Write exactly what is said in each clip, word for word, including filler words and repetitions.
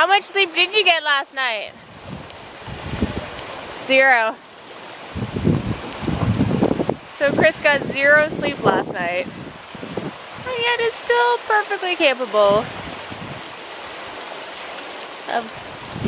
How much sleep did you get last night? Zero. So Chris got zero sleep last night, and yet is still perfectly capable of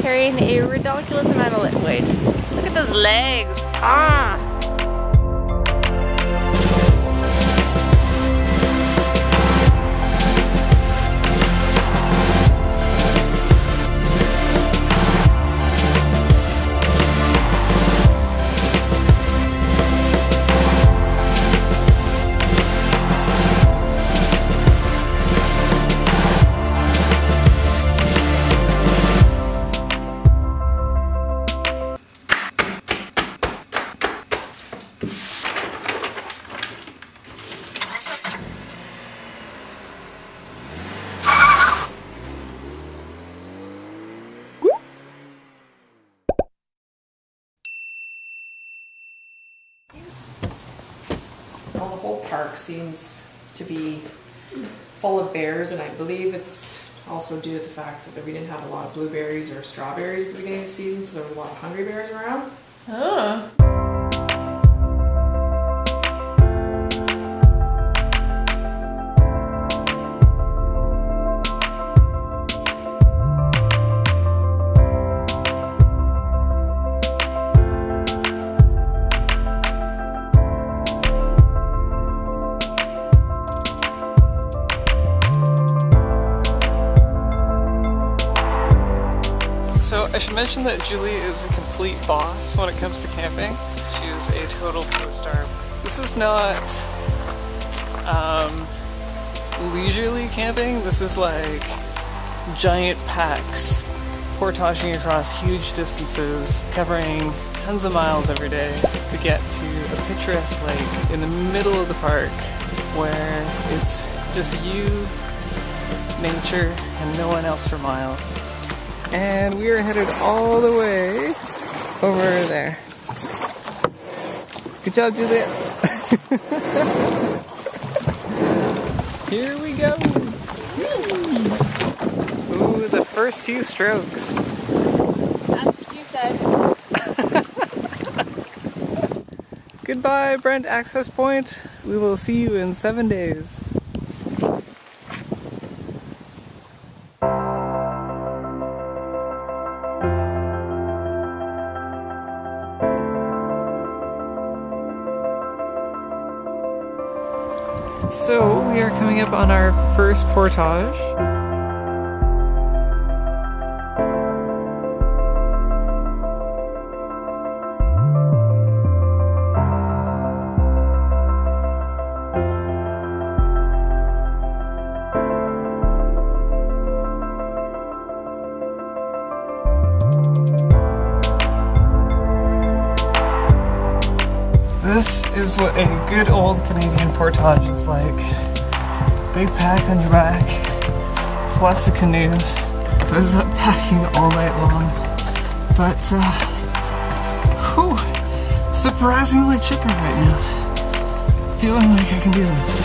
carrying a ridiculous amount of weight. Look at those legs. Ah! Well, the whole park seems to be full of bears, and I believe it's also due to the fact that we didn't have a lot of blueberries or strawberries at the beginning of the season, so there were a lot of hungry bears around. Oh. So I should mention that Julie is a complete boss when it comes to camping. She is a total co-star. This is not um, leisurely camping. This is like giant packs portaging across huge distances, covering tons of miles every day to get to a picturesque lake in the middle of the park where it's just you, nature, and no one else for miles. And we are headed all the way over there. Good job, Juliet. Here we go. Ooh, the first few strokes. That's what you said. Goodbye, Brent Access Point. We will see you in seven days. So, we are coming up on our first portage. This is what a good old Canadian portage is like. Big pack on your back, plus a canoe. I was up packing all night long, but uh, whew, surprisingly chipper right now. Feeling like I can do this.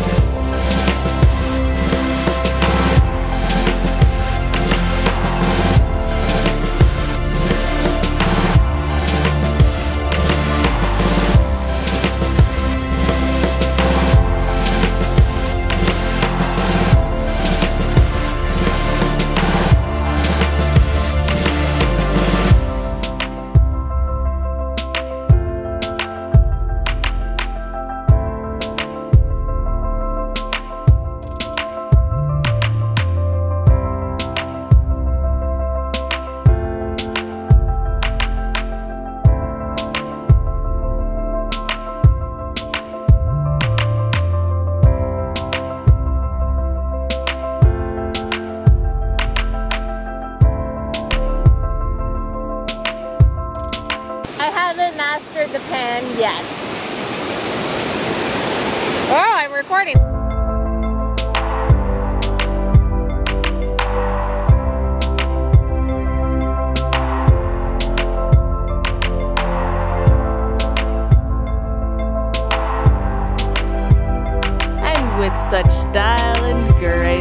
Mastered the pen yet. Oh, I'm recording. And with such style and grace.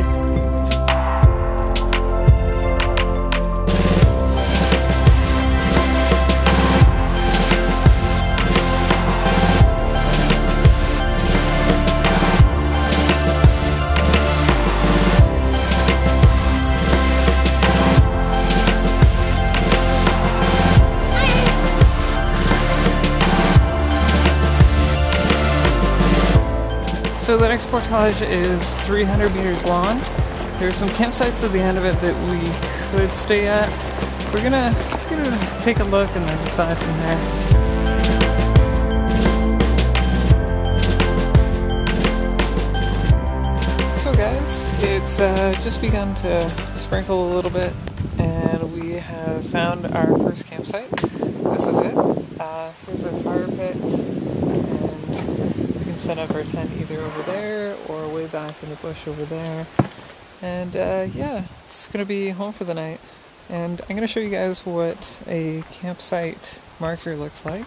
So the next portage is three hundred meters long. There's some campsites at the end of it that we could stay at. We're gonna, gonna take a look and then decide from there. Guys, it's uh, just begun to sprinkle a little bit, and we have found our first campsite. This is it. Uh, here's our fire pit, and we can set up our tent either over there or way back in the bush over there. And uh, yeah, it's gonna be home for the night. And I'm gonna show you guys what a campsite marker looks like.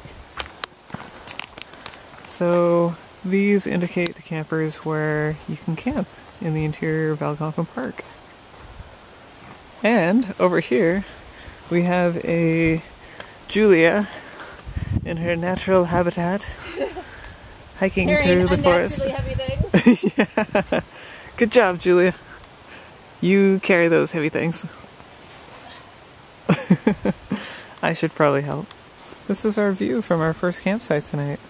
So these indicate to campers where you can camp in the interior of Algonquin Park. And over here we have a Julia in her natural habitat hiking through the forest. Yeah. Good job, Julia. You carry those heavy things. I should probably help. This is our view from our first campsite tonight.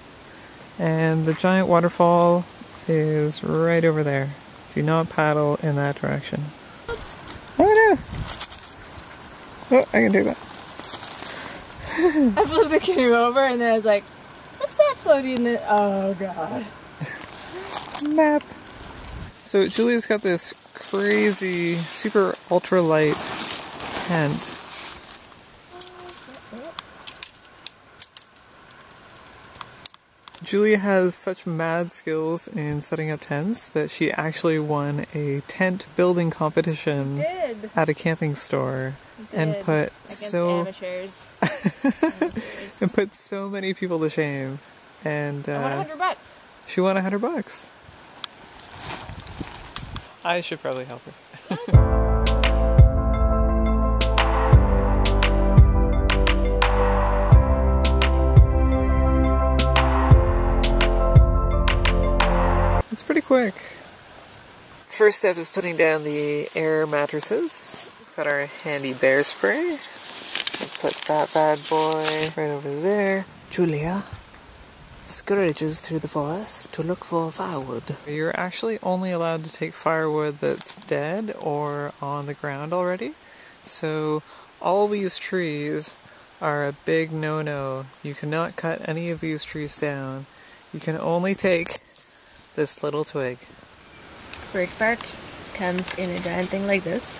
And the giant waterfall is right over there. Do not paddle in that direction. Oh no! Oh, I can do that. I flipped the canoe over and then I was like, what's that floating in the— oh god. Map. So Julia's got this crazy, super ultra light tent. Julia has such mad skills in setting up tents that she actually won a tent building competition at a camping store and put Against so amateurs. amateurs. and put so many people to shame. And uh, I won a hundred bucks. She won a hundred bucks. I should probably help her. It's pretty quick. First step is putting down the air mattresses. We've got our handy bear spray. We'll put that bad boy right over there. Julia scourages through the forest to look for firewood. You're actually only allowed to take firewood that's dead or on the ground already. So all these trees are a big no-no. You cannot cut any of these trees down. You can only take this little twig. Birch bark comes in a giant thing like this.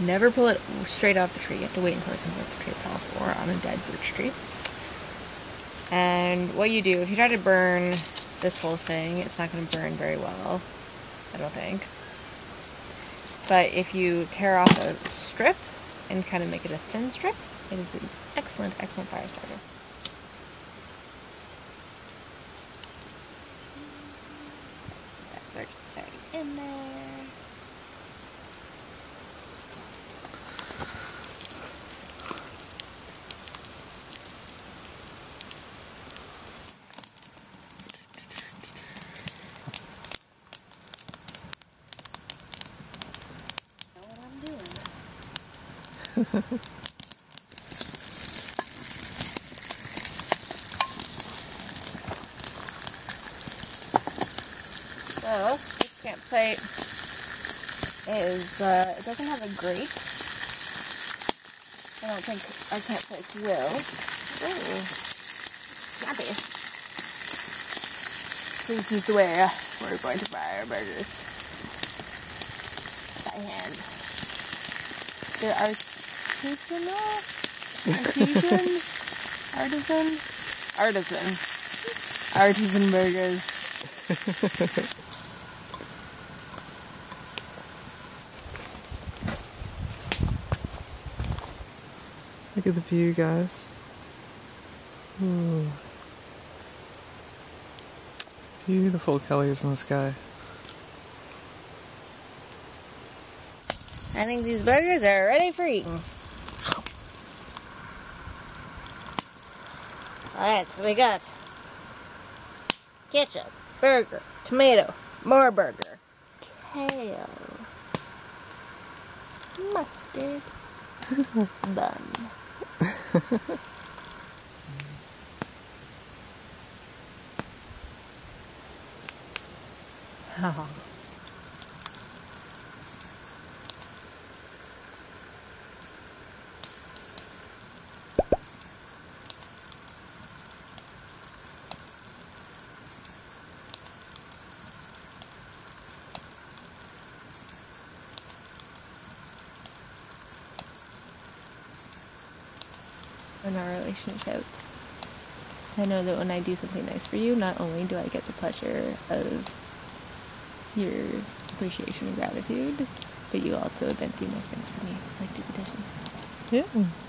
Never pull it straight off the tree. You have to wait until it comes off the tree itself or on a dead birch tree. And what you do, if you try to burn this whole thing, it's not going to burn very well, I don't think. But if you tear off a strip and kind of make it a thin strip, it is an excellent, excellent fire starter. It's already in there. I know what I'm doing. So, this campsite is, uh, it doesn't have a grate. I don't think our campsites will. Ooh, snappy. This is where we're going to fry our burgers by hand. There are artisanal, artisan, artisan, artisan, artisan burgers. Look at the view, guys. Ooh. Beautiful colors in the sky. I think these burgers are ready for eating. Alright, so we got ketchup, burger, tomato, more burger, kale, mustard, bun. Oh. In our relationship, I know that when I do something nice for you, not only do I get the pleasure of your appreciation and gratitude, but you also then do nice things for me, like do petitions. Yeah.